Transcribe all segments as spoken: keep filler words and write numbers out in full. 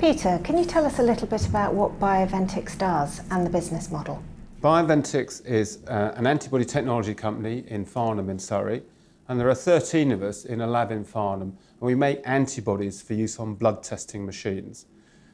Peter, can you tell us a little bit about what BioVentix does and the business model? BioVentix is uh, an antibody technology company in Farnham in Surrey, and there are thirteen of us in a lab in Farnham, and we make antibodies for use on blood testing machines.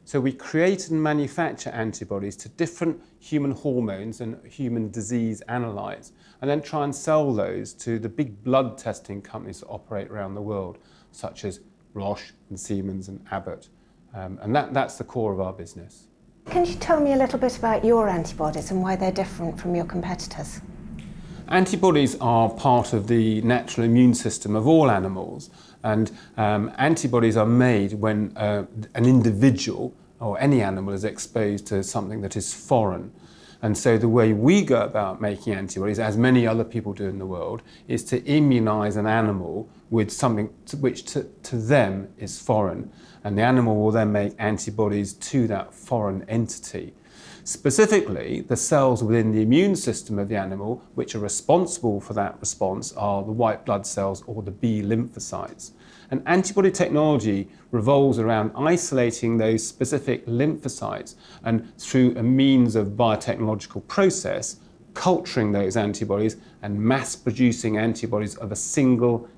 So we create and manufacture antibodies to different human hormones and human disease analytes, and then try and sell those to the big blood testing companies that operate around the world, such as Roche and Siemens and Abbott. Um, and that, that's the core of our business. Can you tell me a little bit about your antibodies and why they're different from your competitors? Antibodies are part of the natural immune system of all animals, and um, antibodies are made when uh, an individual or any animal is exposed to something that is foreign. And so the way we go about making antibodies, as many other people do in the world, is to immunise an animal with something to which to, to them is foreign. And the animal will then make antibodies to that foreign entity. Specifically, the cells within the immune system of the animal, which are responsible for that response, are the white blood cells or the B lymphocytes. And antibody technology revolves around isolating those specific lymphocytes and, through a means of biotechnological process, culturing those antibodies and mass-producing antibodies of a single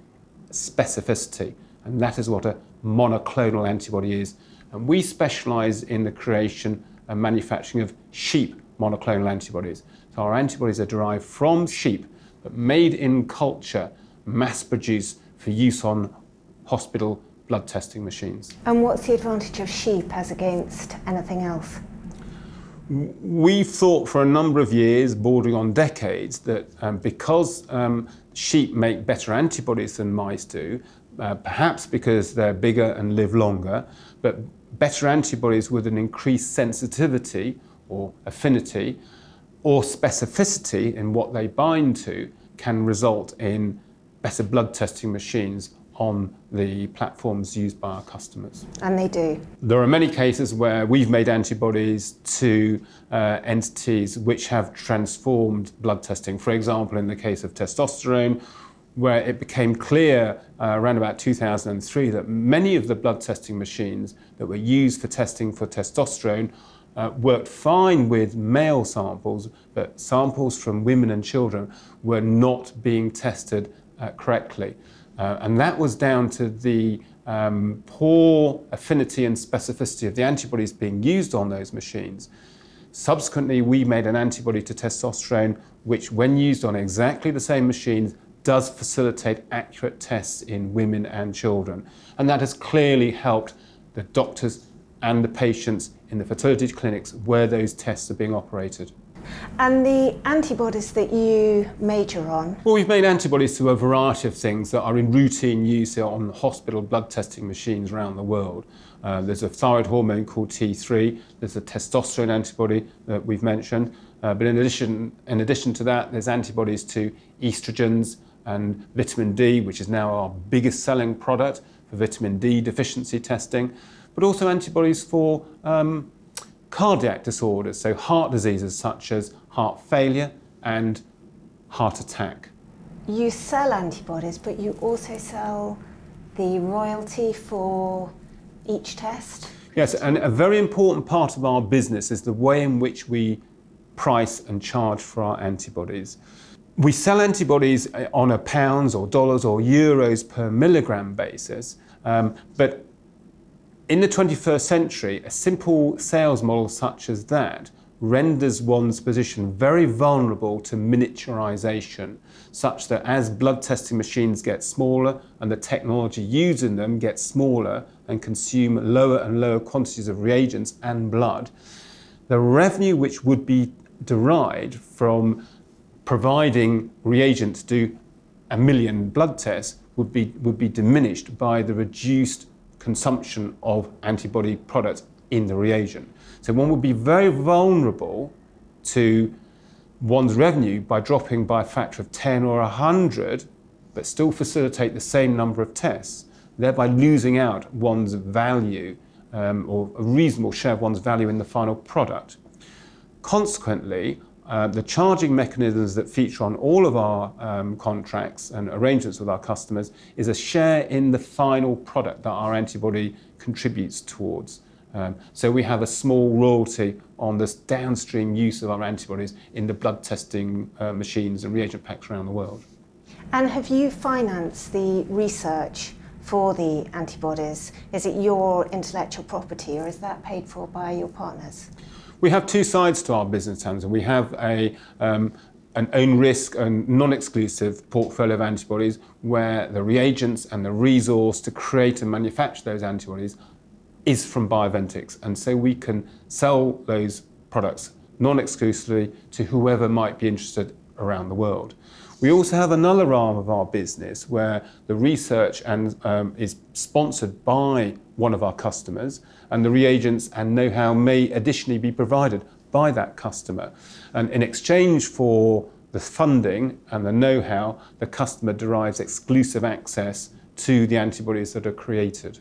specificity. And that is what a monoclonal antibody is. And we specialise in the creation and manufacturing of sheep monoclonal antibodies. So our antibodies are derived from sheep, but made in culture, mass-produced for use on hospital blood testing machines. And what's the advantage of sheep as against anything else? We've thought for a number of years, bordering on decades, that um, because um, sheep make better antibodies than mice do, uh, perhaps because they're bigger and live longer, but better antibodies with an increased sensitivity or affinity or specificity in what they bind to can result in better blood testing machines on the platforms used by our customers. And they do. There are many cases where we've made antibodies to uh, entities which have transformed blood testing. For example, in the case of testosterone, where it became clear uh, around about two thousand three that many of the blood testing machines that were used for testing for testosterone uh, worked fine with male samples, but samples from women and children were not being tested uh, correctly. Uh, and that was down to the um, poor affinity and specificity of the antibodies being used on those machines. Subsequently, we made an antibody to testosterone, which, when used on exactly the same machines, does facilitate accurate tests in women and children. And that has clearly helped the doctors and the patients in the fertility clinics where those tests are being operated. And the antibodies that you major on? Well, we've made antibodies to a variety of things that are in routine use on hospital blood testing machines around the world. Uh, there's a thyroid hormone called T three, there's a testosterone antibody that we've mentioned, uh, but in addition, in addition to that, there's antibodies to estrogens, and vitamin D, which is now our biggest selling product for vitamin D deficiency testing, but also antibodies for um, cardiac disorders, so heart diseases such as heart failure and heart attack. You sell antibodies, but you also sell the royalty for each test? Yes, and a very important part of our business is the way in which we price and charge for our antibodies. We sell antibodies on a pounds or dollars or euros per milligram basis, um, but in the twenty-first century, a simple sales model such as that renders one's position very vulnerable to miniaturization, such that as blood testing machines get smaller and the technology used in them gets smaller and consume lower and lower quantities of reagents and blood, the revenue which would be derived from providing reagents to do a million blood tests would be, would be diminished by the reduced consumption of antibody products in the reagent. So one would be very vulnerable to one's revenue by dropping by a factor of ten or a hundred, but still facilitate the same number of tests, thereby losing out one's value um, or a reasonable share of one's value in the final product. Consequently, Uh, the charging mechanisms that feature on all of our um, contracts and arrangements with our customers is a share in the final product that our antibody contributes towards. Um, so we have a small royalty on this downstream use of our antibodies in the blood testing uh, machines and reagent packs around the world. And have you financed the research for the antibodies? Is it your intellectual property, or is that paid for by your partners? We have two sides to our business, Tamsin. We have a, um, an own risk and non-exclusive portfolio of antibodies where the reagents and the resource to create and manufacture those antibodies is from BioVentix, and so we can sell those products non-exclusively to whoever might be interested around the world. We also have another arm of our business where the research and, um, is sponsored by one of our customers, and the reagents and know-how may additionally be provided by that customer. And in exchange for the funding and the know-how, the customer derives exclusive access to the antibodies that are created.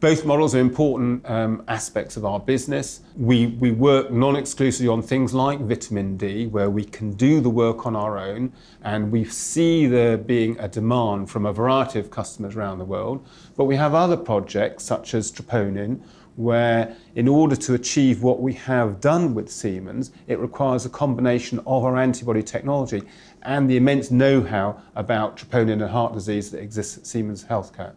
Both models are important um, aspects of our business. We, we work non-exclusively on things like vitamin D, where we can do the work on our own, and we see there being a demand from a variety of customers around the world. But we have other projects, such as troponin, where in order to achieve what we have done with Siemens, it requires a combination of our antibody technology and the immense know-how about troponin and heart disease that exists at Siemens Healthcare.